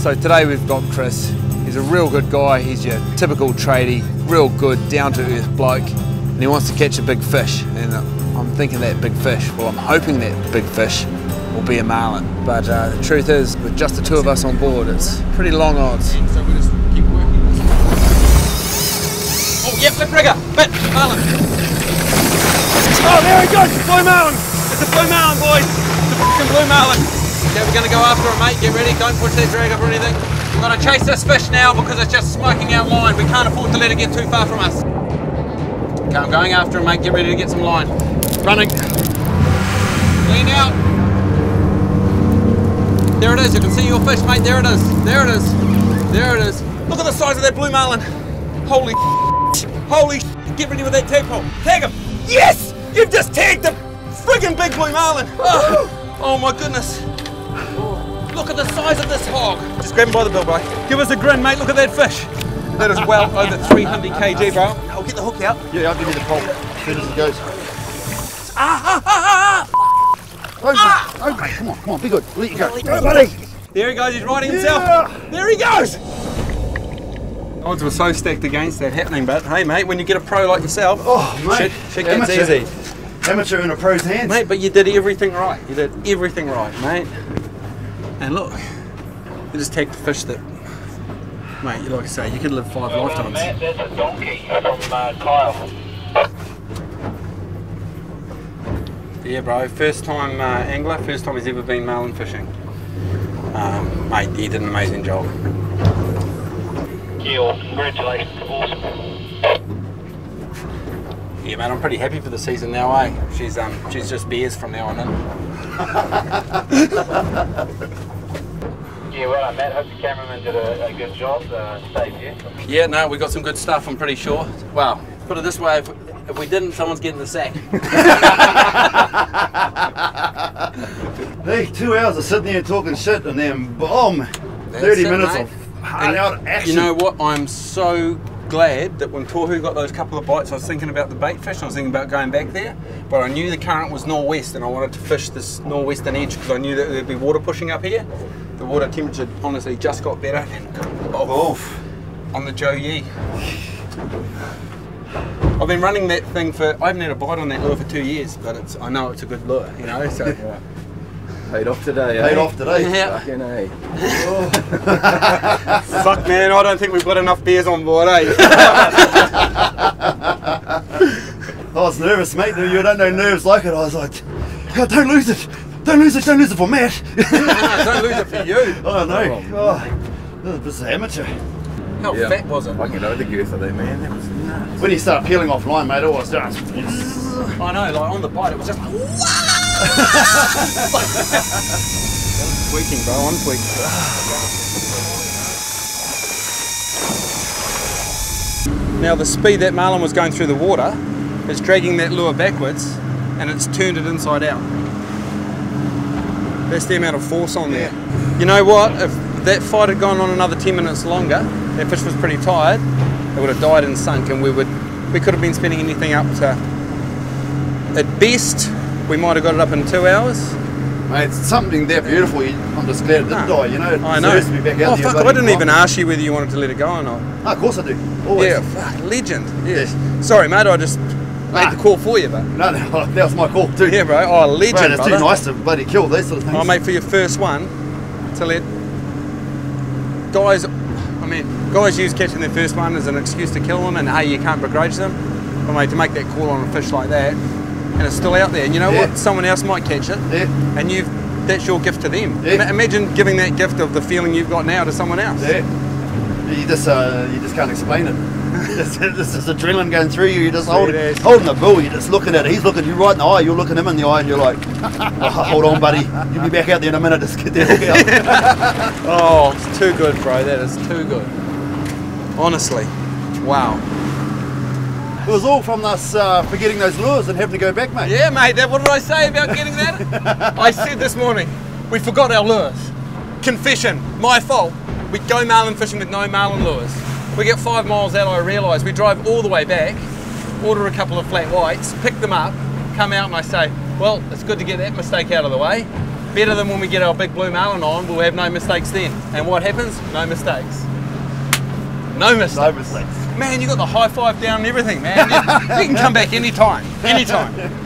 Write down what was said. So today we've got Chris. He's a real good guy. He's your typical tradie, real good, down-to-earth bloke, and he wants to catch a big fish. And I'm thinking that big fish, well, I'm hoping that big fish will be a marlin. But the truth is, with just the two of us on board, it's pretty long odds. And so we just keep working. Oh, yep, flip rigger, bit, marlin. Oh, there we go, blue marlin. It's a blue marlin, boys. It's a fucking blue marlin. Okay, we're gonna go after it, mate. Get ready, don't push that drag up or anything. We're gonna chase this fish now because it's just smoking our line. We can't afford to let it get too far from us. Okay, I'm going after him, mate. Get ready to get some line. Running. Lean out. There it is. You can see your fish, mate. There it is. There it is. There it is. Look at the size of that blue marlin. Holy holy. Get ready with that tadpole. Tag him. Yes! You've just tagged the friggin' big blue marlin. Oh, oh my goodness. Look at the size of this hog. Just grab him by the bill, bro. Give us a grin, mate. Look at that fish. That is well over 300 kg, bro. I'll get the hook out. Yeah, I'll give you the pole. As soon as it goes. Open. Come on, be good. Let you go. Go, buddy. There he goes, he's riding himself. Yeah. There he goes. The odds were so stacked against that happening, but hey, mate, when you get a pro like yourself, shit gets easy. Amateur in a pro's hands. Mate, but you did everything right. You did everything right, mate. And look, you just take the fish that. Mate, like I say, you could live five lifetimes. Matt, that's a donkey from Kyle. Yeah, bro, first time angler, first time he's ever been marlin fishing. Mate, he did an amazing job. Gil, congratulations, awesome. Yeah, mate, I'm pretty happy for the season now, eh? She's just bears from now on in. Yeah, well done, Matt. Hope the cameraman did a good job. Saved you. Yeah, no, we got some good stuff, I'm pretty sure. Well, put it this way, if we didn't, someone's getting the sack. Hey, 2 hours of sitting there talking shit and then boom, 30 minutes of hard out action. You know what? I'm so glad that when Tohu got those couple of bites, I was thinking about the bait fish, I was thinking about going back there, but I knew the current was northwest and I wanted to fish this northwestern edge because I knew that there'd be water pushing up here. The water temperature honestly just got better and got off on the Joe Yee. I've been running that thing for, I haven't had a bite on that lure for 2 years, but it's, I know it's a good lure, you know, so. Yeah. Paid off today, eh? Paid off today. Yeah. Fucking A. Oh. Fuck, man, I don't think we've got enough beers on board, eh? I was nervous, mate. You don't know nerves like it. I was like, God, don't lose it. Don't lose it. Don't lose it for Matt. No, don't lose it for you. Oh, no. Oh, this is amateur. How fat was it? I can know the girth of that, man. That was nuts. When you start peeling off line, mate, all I was doing I know, like on the bite, it was just like, wow! I'm tweaking, bro, I'm tweaking. Now the speed that marlin was going through the water is dragging that lure backwards and it's turned it inside out. That's the amount of force on there. Yeah. You know what, if that fight had gone on another 10 minutes longer, that fish was pretty tired, it would have died and sunk and we could have been spending anything up to, at best, we might have got it up in 2 hours. Mate, it's something that beautiful. I'm just glad it didn't die, you know. I know. To be back out fuck, I didn't even ask you whether you wanted to let it go or not. No, of course I do. Always. Yeah, fuck, legend. Yes. Yeah. Sorry, mate, I just made the call for you, but. No, that was my call too. Yeah, bro. Oh, legend, bro. It's too nice to bloody kill these sort of things. Oh, mate, for your first one, to let guys, I mean, guys use catching their first one as an excuse to kill them, and hey, you can't begrudge them. But mate, to make that call on a fish like that, and it's still out there, and you know what? Someone else might catch it, and that's your gift to them. Yeah. Imagine giving that gift of the feeling you've got now to someone else. Yeah. You just can't explain it. This is adrenaline going through you. You're just holding the bull. You're just looking at it. He's looking you right in the eye. You're looking him in the eye, and you're like, oh, "Hold on, buddy. You'll be back out there in a minute. Just get that hook out." Oh, it's too good, bro. That is too good. Honestly, wow. It was all from us forgetting those lures and having to go back, mate. Yeah, mate, what did I say about getting that? I said this morning, we forgot our lures. Confession, my fault. We go marlin fishing with no marlin lures. We get 5 miles out, I realise. We drive all the way back, order a couple of flat whites, pick them up, come out and I say, well, it's good to get that mistake out of the way. better than when we get our big Blue Marlin on. We'll have no mistakes then. And what happens? No mistakes. No mistakes. No mistakes. Man, you got the high five down and everything, man. You can come back anytime. Anytime.